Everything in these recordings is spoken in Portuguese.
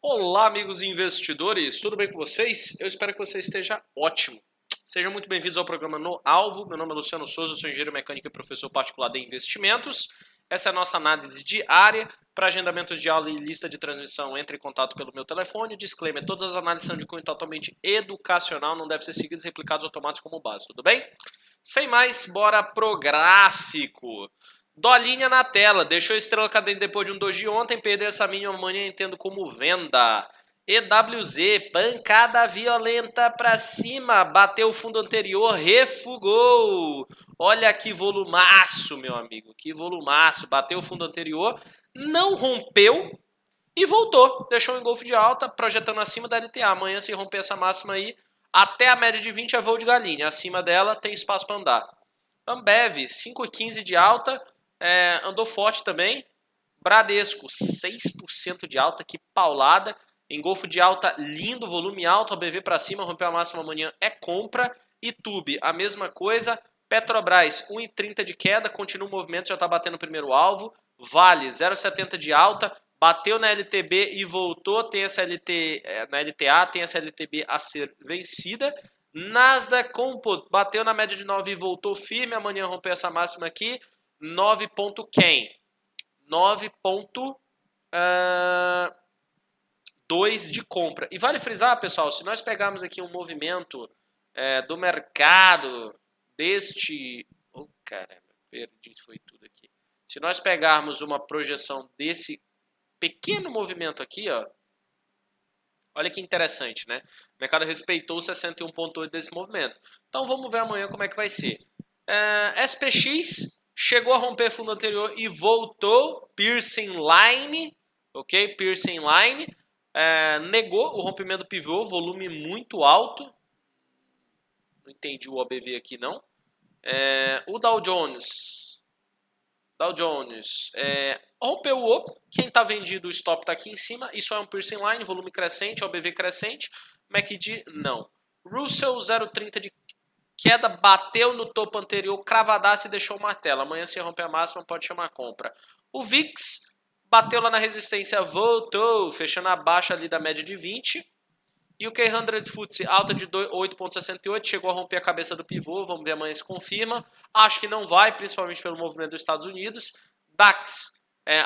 Olá, amigos investidores, tudo bem com vocês? Eu espero que você esteja ótimo. Sejam muito bem-vindos ao programa No Alvo. Meu nome é Luciano Souza, eu sou engenheiro mecânico e professor particular de investimentos. Essa é a nossa análise diária para agendamentos de aula e lista de transmissão. Entre em contato pelo meu telefone. Disclaimer, todas as análises são de cunho totalmente educacional, não devem ser seguidas, replicadas ou tomadas como base, tudo bem? Sem mais, bora pro gráfico. Dolinha na tela, deixou a estrela cadente depois de um doji ontem, perdeu essa mínima manhã, entendo como venda. EWZ, pancada violenta pra cima, bateu o fundo anterior, refugou. Olha que volumaço, meu amigo, que volumaço. Bateu o fundo anterior, não rompeu e voltou. Deixou um engolfo de alta, projetando acima da LTA. Amanhã, se romper essa máxima aí, até a média de 20 é voo de galinha. Acima dela, tem espaço pra andar. Ambev, 5,15 de alta. Andou forte também. Bradesco, 6% de alta, que paulada. Engolfo de alta, lindo, volume alto, OBV para cima, rompeu a máxima amanhã, é compra. E Tube, a mesma coisa. Petrobras, 1,30 de queda, continua o movimento, já está batendo o primeiro alvo. Vale, 0,70 de alta, bateu na LTB e voltou, tem essa na LTA, tem essa LTB a ser vencida. Nasdaq Compos, bateu na média de 9 e voltou firme, amanhã rompeu essa máxima aqui. 9.2 de compra. E vale frisar, pessoal, se nós pegarmos aqui um movimento do mercado deste... Oh, caramba, perdi, foi tudo aqui. Se nós pegarmos uma projeção desse pequeno movimento aqui, ó, olha que interessante, né? O mercado respeitou 61,8 desse movimento. Então vamos ver amanhã como é que vai ser. SPX... chegou a romper fundo anterior e voltou, Piercing Line, ok? Piercing Line, negou o rompimento do pivô, volume muito alto, não entendi o OBV aqui não. O Dow Jones rompeu o OCO, quem está vendido o stop está aqui em cima, isso é um Piercing Line, volume crescente, OBV crescente, MACD não. Russell 0,30 de queda, bateu no topo anterior, cravadaço e deixou o martelo. Amanhã, se romper a máxima, pode chamar a compra. O VIX bateu lá na resistência, voltou, fechando abaixo ali da média de 20. E o K100 FTSE, alta de 8,68, chegou a romper a cabeça do pivô, vamos ver amanhã se confirma. Acho que não vai, principalmente pelo movimento dos Estados Unidos. DAX,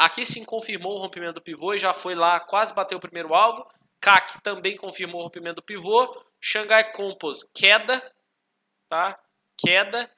aqui sim confirmou o rompimento do pivô e já foi lá, quase bateu o primeiro alvo. CAC também confirmou o rompimento do pivô. Xangai Compos, queda. Tá? Queda,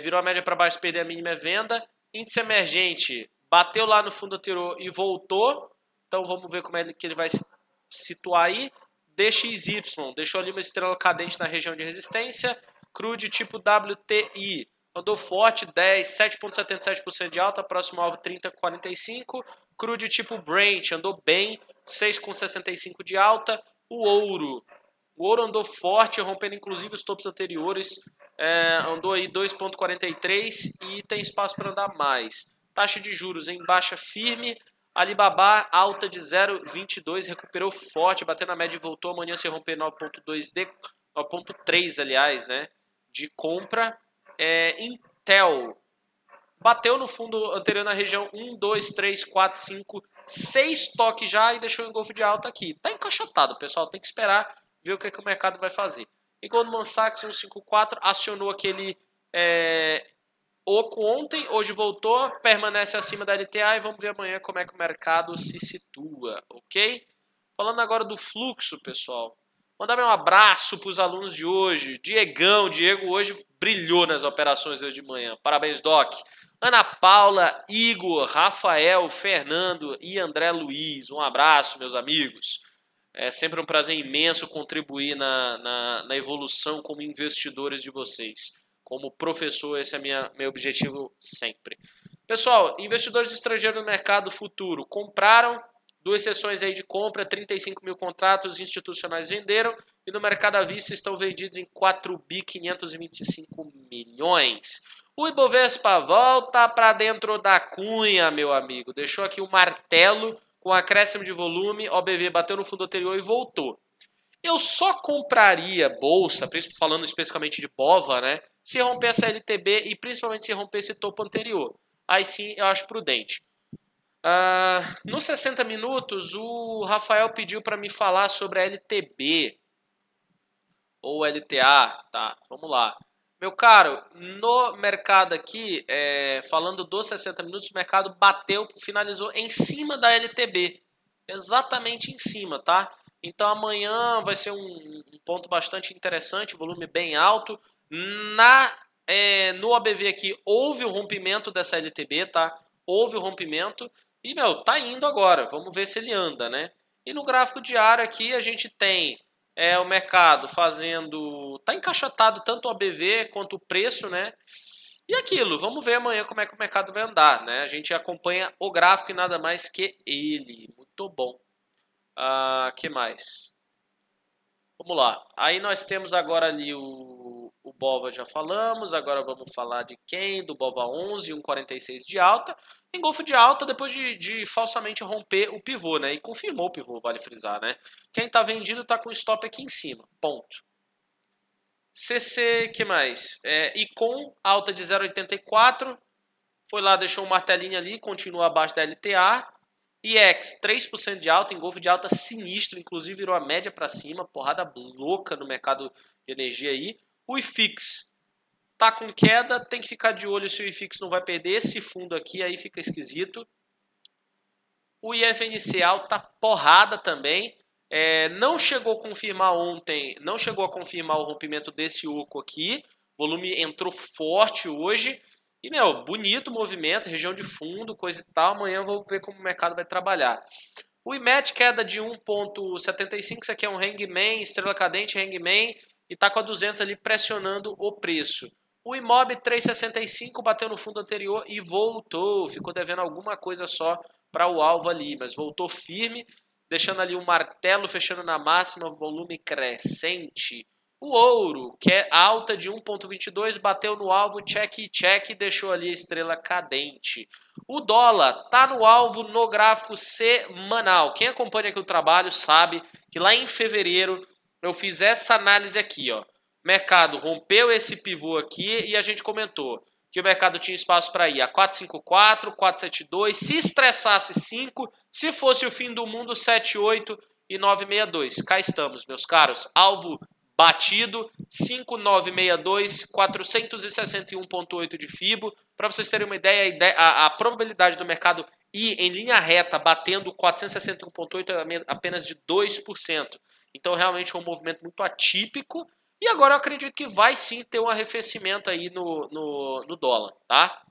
virou a média para baixo, perdeu a mínima venda. Índice emergente bateu lá no fundo anterior e voltou. Então vamos ver como é que ele vai se situar aí. DXY, deixou ali uma estrela cadente na região de resistência. Crude tipo WTI, andou forte, 10, 7,77% de alta, próximo alvo 30,45. Crude tipo Brent, andou bem, 6,65% de alta. O ouro andou forte, rompendo inclusive os topos anteriores, andou aí 2,43 e tem espaço para andar mais. Taxa de juros em baixa firme, Alibaba alta de 0,22, recuperou forte, bateu na média e voltou, amanhã se romper 9,3 aliás, né, de compra. Intel bateu no fundo anterior na região 1, 2, 3, 4, 5, 6 toques já e deixou o engolfo de alta aqui. Tá encaixotado, pessoal, tem que esperar ver o que, é que o mercado vai fazer. E Goldman Sachs 154 acionou aquele oco ontem, hoje voltou, permanece acima da LTA e vamos ver amanhã como é que o mercado se situa, ok? Falando agora do fluxo, pessoal, mandar meu abraço para os alunos de hoje. Diego hoje brilhou nas operações hoje de manhã, parabéns, Doc. Ana Paula, Igor, Rafael, Fernando e André Luiz, um abraço, meus amigos. É sempre um prazer imenso contribuir na evolução como investidores de vocês. Como professor, esse é meu objetivo sempre. Pessoal, investidores estrangeiros no mercado futuro compraram, 2 sessões aí de compra, 35 mil contratos institucionais venderam e no mercado à vista estão vendidos em 4.525 milhões. O Ibovespa volta para dentro da cunha, meu amigo. Deixou aqui o martelo com acréscimo de volume, OBV bateu no fundo anterior e voltou. Eu só compraria bolsa, falando especificamente de BOVA, né? Se romper essa LTB e principalmente se romper esse topo anterior. Aí sim eu acho prudente. Nos 60 minutos, o Rafael pediu para me falar sobre a LTB ou LTA, tá? Vamos lá. Meu caro, no mercado aqui, falando dos 60 minutos, o mercado bateu, finalizou em cima da LTB. Exatamente em cima, tá? Então amanhã vai ser um ponto bastante interessante, volume bem alto. No ABV aqui, houve o rompimento dessa LTB, tá? Houve o rompimento. E, meu, tá indo agora. Vamos ver se ele anda, né? E no gráfico diário aqui a gente tem o mercado fazendo... Tá encaixotado tanto o ABV quanto o preço, né? E aquilo, vamos ver amanhã como é que o mercado vai andar, né? A gente acompanha o gráfico e nada mais que ele. Muito bom. Que mais? Vamos lá. Aí nós temos agora ali o Bova, já falamos. Agora vamos falar de quem? Do Bova 11, 1,46 de alta. Engolfo de alta depois de falsamente romper o pivô, né? E confirmou o pivô, vale frisar, né? Quem tá vendido tá com stop aqui em cima. Ponto. CC, que mais? E com alta de 0,84. Foi lá, deixou um martelinho ali, continua abaixo da LTA. IEX, 3% de alta, engolfo de alta sinistro, inclusive virou a média para cima, porrada louca no mercado de energia aí. O IFIX tá com queda, tem que ficar de olho se o IFIX não vai perder esse fundo aqui, aí fica esquisito. O IFNC alta porrada também. Não chegou a confirmar ontem, não chegou a confirmar o rompimento desse oco aqui. O volume entrou forte hoje. E, meu, bonito movimento, região de fundo, coisa e tal. Amanhã eu vou ver como o mercado vai trabalhar. O IMET, queda de 1,75. Isso aqui é um hangman, estrela cadente, hangman. E tá com a 200 ali pressionando o preço. O IMOB, 3,65, bateu no fundo anterior e voltou. Ficou devendo alguma coisa só para o alvo ali, mas voltou firme. Deixando ali um martelo, fechando na máxima, volume crescente. O ouro, que é alta de 1,22, bateu no alvo, check, check, deixou ali a estrela cadente. O dólar tá no alvo no gráfico semanal. Quem acompanha aqui o trabalho sabe que lá em fevereiro eu fiz essa análise aqui, ó. Mercado rompeu esse pivô aqui e a gente comentou que o mercado tinha espaço para ir a 454, 472, se estressasse 5, se fosse o fim do mundo 78 e 962. Cá estamos, meus caros. Alvo batido, 5962, 461,8 de FIBO. Para vocês terem uma ideia, a probabilidade do mercado ir em linha reta, batendo 461,8 é apenas de 2%. Então, realmente, é um movimento muito atípico. E agora eu acredito que vai sim ter um arrefecimento aí no dólar, tá?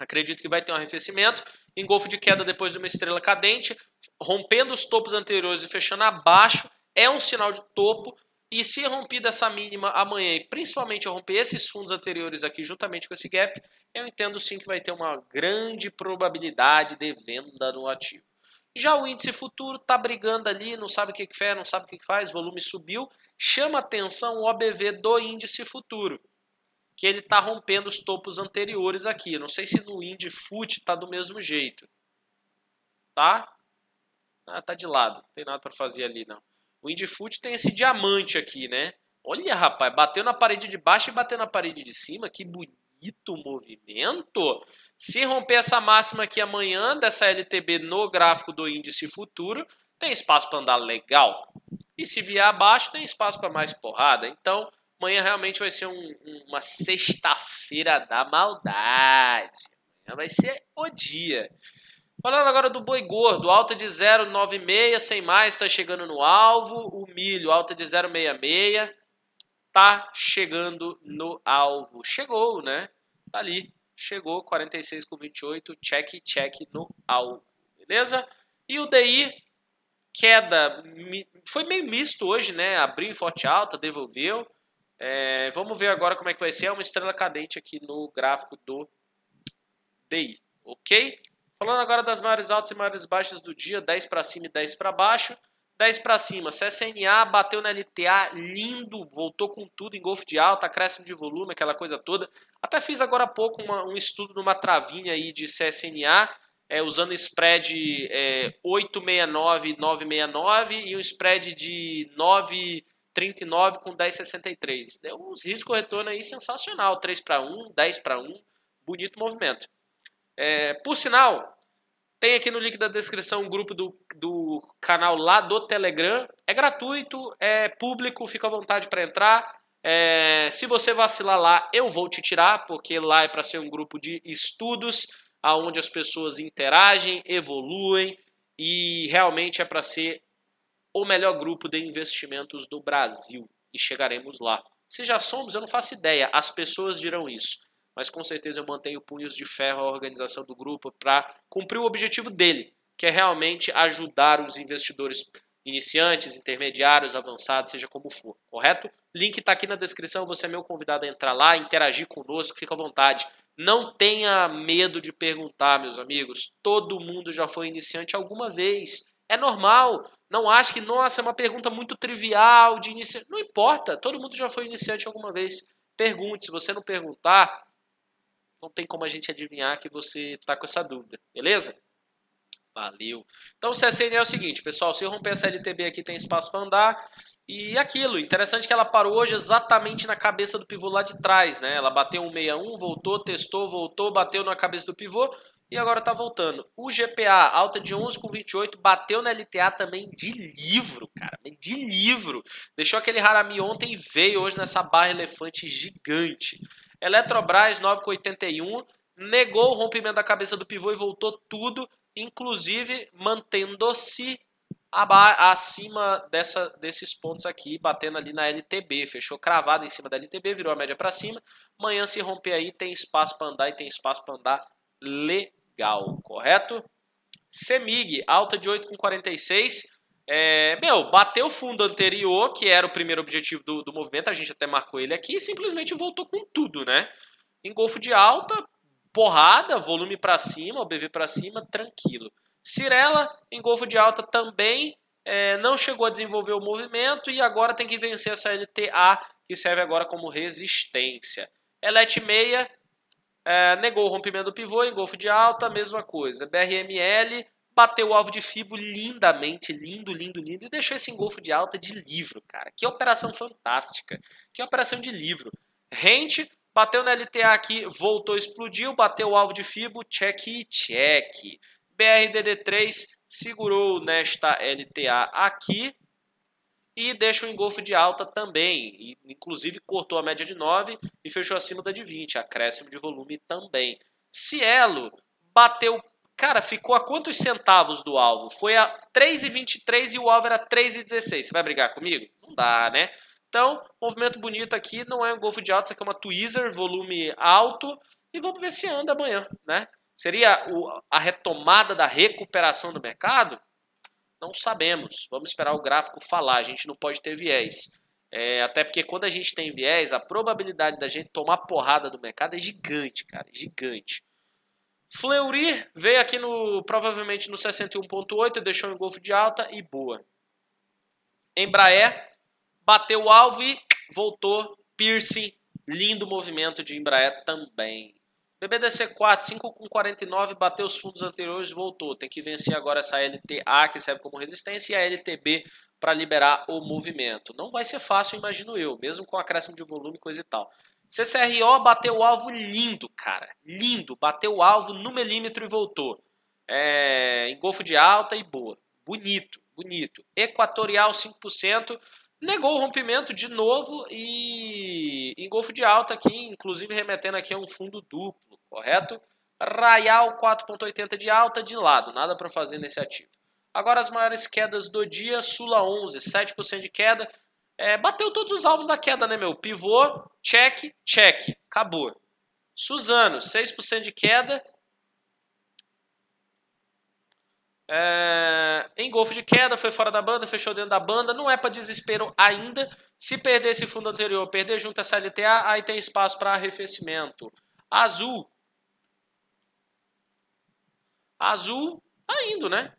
Acredito que vai ter um arrefecimento. Engolfo de queda depois de uma estrela cadente, rompendo os topos anteriores e fechando abaixo, é um sinal de topo. E se rompida essa mínima amanhã, e principalmente eu romper esses fundos anteriores aqui juntamente com esse gap, eu entendo sim que vai ter uma grande probabilidade de venda no ativo. Já o índice futuro está brigando ali, não sabe o que faz, não sabe o que faz, volume subiu. Chama atenção o OBV do índice futuro, que ele está rompendo os topos anteriores aqui. Não sei se no índice FUT está do mesmo jeito. Tá? Ah, tá de lado, não tem nada para fazer ali não. O índice FUT tem esse diamante aqui, né? Olha, rapaz, bateu na parede de baixo e bateu na parede de cima. Que bonito movimento! Se romper essa máxima aqui amanhã, dessa LTB no gráfico do índice futuro, tem espaço para andar legal. E se vier abaixo, tem espaço para mais porrada. Então, amanhã realmente vai ser uma sexta-feira da maldade. Amanhã vai ser o dia. Falando agora do boi gordo, alta de 0,96, sem mais, está chegando no alvo. O milho, alta de 0,66, está chegando no alvo. Chegou, né? Tá ali, chegou, 46,28, check, check no alvo, beleza? E o DI, queda, foi meio misto hoje, né? Abriu em forte alta, devolveu. Vamos ver agora como é que vai ser. É uma estrela cadente aqui no gráfico do DI, ok? Falando agora das maiores altas e maiores baixas do dia, 10 para cima e 10 para baixo. 10 para cima, CSNA bateu na LTA, lindo, voltou com tudo, engolfo de alta, acréscimo de volume, aquela coisa toda. Até fiz agora há pouco um estudo numa travinha aí de CSNA, usando spread 8,69 e 9,69 e um spread de 9,39 com 10,63. Deu uns risco-retorno aí sensacional, 3 para 1, 10 para 1, bonito movimento. Por sinal, Tem aqui no link da descrição um grupo do canal lá do Telegram. É gratuito, é público, fica à vontade para entrar. Se você vacilar lá, eu vou te tirar, porque lá é para ser um grupo de estudos, onde as pessoas interagem, evoluem, e realmente é para ser o melhor grupo de investimentos do Brasil. E chegaremos lá. Se já somos, eu não faço ideia. As pessoas dirão isso. Mas com certeza eu mantenho punhos de ferro à organização do grupo para cumprir o objetivo dele, que é realmente ajudar os investidores iniciantes, intermediários, avançados, seja como for, correto? Link está aqui na descrição, você é meu convidado a entrar lá, interagir conosco, fica à vontade. Não tenha medo de perguntar, meus amigos. Todo mundo já foi iniciante alguma vez. É normal. Não acho que, nossa, é uma pergunta muito trivial de iniciante. Não importa, todo mundo já foi iniciante alguma vez. Pergunte, se você não perguntar, não tem como a gente adivinhar que você está com essa dúvida, beleza? Valeu. Então o CSNA é o seguinte, pessoal, se eu romper essa LTB aqui tem espaço para andar, e aquilo, interessante que ela parou hoje exatamente na cabeça do pivô lá de trás, né? Ela bateu 161, voltou, testou, voltou, bateu na cabeça do pivô e agora tá voltando. O GPA, alta de 11,28, bateu na LTA também de livro, cara, de livro. Deixou aquele harami ontem e veio hoje nessa barra elefante gigante. Eletrobras, 9,81, negou o rompimento da cabeça do pivô e voltou tudo, inclusive mantendo-se acima desses pontos aqui, batendo ali na LTB, fechou cravado em cima da LTB, virou a média para cima. Amanhã, se romper aí, tem espaço para andar, e tem espaço para andar legal, correto? CEMIG, alta de 8,46, bateu fundo anterior, que era o primeiro objetivo do movimento, a gente até marcou ele aqui, e simplesmente voltou com tudo, né? Engolfo de alta, porrada, volume para cima, o BV para cima, tranquilo. Cirela, engolfo de alta também, não chegou a desenvolver o movimento e agora tem que vencer essa LTA, que serve agora como resistência. Elet meia, negou o rompimento do pivô, engolfo de alta, mesma coisa. BRML, bateu o alvo de fibo lindamente, lindo, lindo, lindo, e deixou esse engolfo de alta de livro, cara. Que operação fantástica, que operação de livro. Rente, bateu na LTA aqui, voltou, explodiu, bateu o alvo de fibo, check, check. BRDD3 segurou nesta LTA aqui e deixa o engolfo de alta também. E, inclusive cortou a média de 9 e fechou acima da de 20, acréscimo de volume também. Cielo bateu, cara, ficou a quantos centavos do alvo? Foi a 3,23 e o alvo era 3,16. Você vai brigar comigo? Não dá, né? Então, movimento bonito aqui, não é um golfo de alta, isso aqui é uma tweezer, volume alto, e vamos ver se anda amanhã, né? Seria a retomada da recuperação do mercado? Não sabemos, vamos esperar o gráfico falar, a gente não pode ter viés. Até porque quando a gente tem viés, a probabilidade da gente tomar porrada do mercado é gigante, cara, gigante. Fleury veio aqui provavelmente no 61,8, deixou um golfo de alta e boa. Embraer bateu o alvo e voltou, piercing, lindo movimento de Embraer também. BBDC4, 5,49, bateu os fundos anteriores, voltou. Tem que vencer agora essa LTA, que serve como resistência, e a LTB para liberar o movimento. Não vai ser fácil, imagino eu, mesmo com acréscimo de volume, coisa e tal. CCRO bateu o alvo lindo, cara, lindo. Bateu o alvo no milímetro e voltou. Engolfo de alta e boa. Bonito, bonito. Equatorial, 5%. Negou o rompimento de novo e engolfo de alta aqui, inclusive remetendo aqui a um fundo duplo, correto? Raial 4,80 de alta de lado, nada para fazer nesse ativo. Agora as maiores quedas do dia, Sula 11, 7% de queda. Bateu todos os alvos da queda, né, meu? Pivô, check, check, acabou. Suzano, 6% de queda. Engolfo de queda, foi fora da banda, fechou dentro da banda, não é para desespero ainda. Se perder esse fundo anterior, perder junto essa LTA, aí tem espaço para arrefecimento. Azul tá indo, né?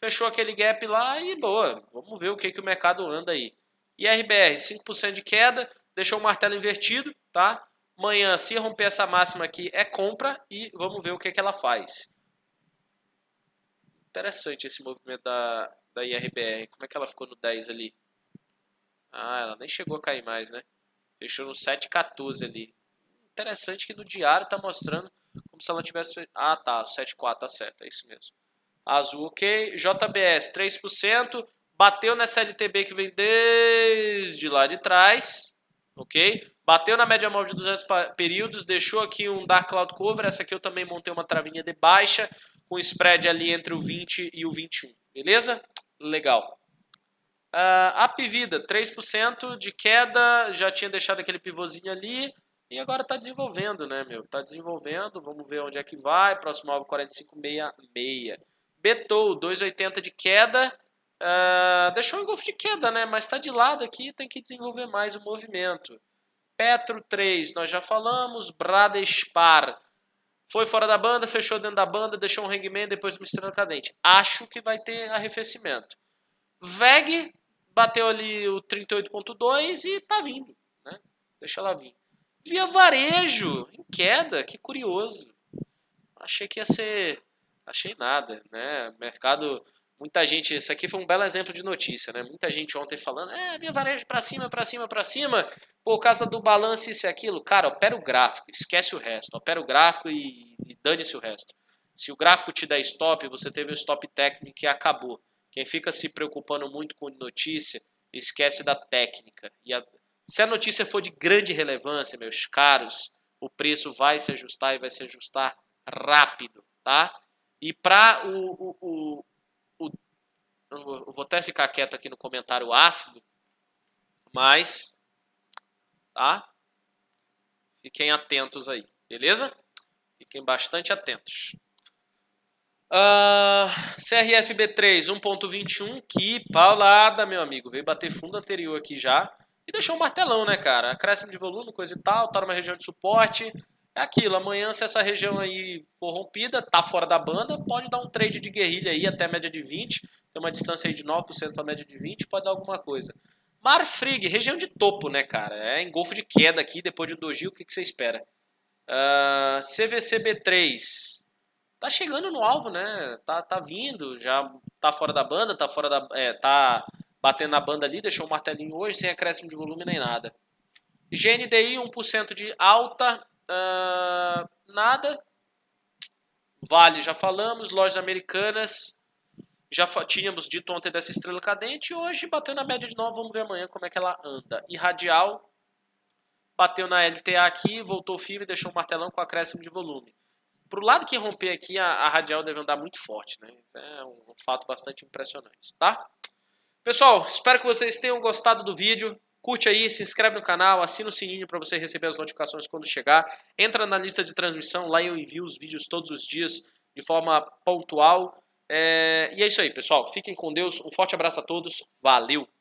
Fechou aquele gap lá e boa. Vamos ver o que o mercado anda aí. IRBR, 5% de queda, deixou o martelo invertido, tá? Amanhã, se romper essa máxima aqui, é compra e vamos ver o que ela faz. Interessante esse movimento da IRBR. Como é que ela ficou no 10 ali? Ah, ela nem chegou a cair mais, né? Fechou no 7,14 ali. Interessante que no diário tá mostrando como se ela tivesse... Ah, tá. 7,4, tá certo. É isso mesmo. Azul, ok. JBS, 3%. Bateu nessa LTB que vem desde lá de trás, ok? Bateu na média móvel de 200 períodos, deixou aqui um Dark Cloud Cover. Essa aqui eu também montei uma travinha de baixa, com spread ali entre o 20 e o 21, beleza? Legal. Apivida, 3% de queda, já tinha deixado aquele pivôzinho ali, e agora tá desenvolvendo, né, meu? Tá desenvolvendo, vamos ver onde é que vai, próximo alvo 45,66. Betou, 2,80 de queda. Deixou um golfe de queda, né? Mas está de lado aqui, tem que desenvolver mais o movimento. Petro 3, nós já falamos. Bradespar foi fora da banda, fechou dentro da banda, deixou um hangman depois do estrela cadente. Acho que vai ter arrefecimento. VEG bateu ali o 38,2 e tá vindo, né? Deixa ela vir. Via Varejo em queda, que curioso. Achei que ia ser... Achei nada, né? Mercado... Muita gente, isso aqui foi um belo exemplo de notícia, né? Muita gente ontem falando, Via Varejo pra cima, pra cima, pra cima, por causa do balanço isso e aquilo. Cara, opera o gráfico, esquece o resto. Opera o gráfico e dane-se o resto. Se o gráfico te der stop, você teve um stop técnico e acabou. Quem fica se preocupando muito com notícia, esquece da técnica. E se a notícia for de grande relevância, meus caros, o preço vai se ajustar e vai se ajustar rápido, tá? E pra eu vou até ficar quieto aqui no comentário ácido, mas, tá? Fiquem atentos aí, beleza? Fiquem bastante atentos. CRFB3, 1,21, que paulada, meu amigo. Veio bater fundo anterior aqui já e deixou um martelão, né, cara? Acréscimo de volume, coisa e tal, tá numa região de suporte. É aquilo, amanhã se essa região aí for rompida, tá fora da banda, pode dar um trade de guerrilha aí até a média de 20, tem uma distância aí de 9% a média de 20, pode dar alguma coisa. Marfrig, região de topo, né, cara? É engolfo de queda aqui, depois de Doji, o que que você espera? CVCB3, tá chegando no alvo, né? Tá vindo, já tá fora da banda, tá batendo na banda ali, deixou um martelinho hoje, sem acréscimo de volume nem nada. GNDI, 1% de alta... nada. Vale, já falamos. Lojas Americanas, já tínhamos dito ontem dessa estrela cadente. Hoje bateu na média de novo, vamos ver amanhã como é que ela anda. E Radial bateu na LTA aqui, voltou firme, deixou um martelão com acréscimo de volume. Pro lado que romper aqui, a Radial deve andar muito forte, né? É um fato bastante impressionante, tá? Pessoal, espero que vocês tenham gostado do vídeo. Curte aí, se inscreve no canal, assina o sininho para você receber as notificações quando chegar. Entra na lista de transmissão, lá eu envio os vídeos todos os dias de forma pontual. E é isso aí, pessoal. Fiquem com Deus, um forte abraço a todos. Valeu!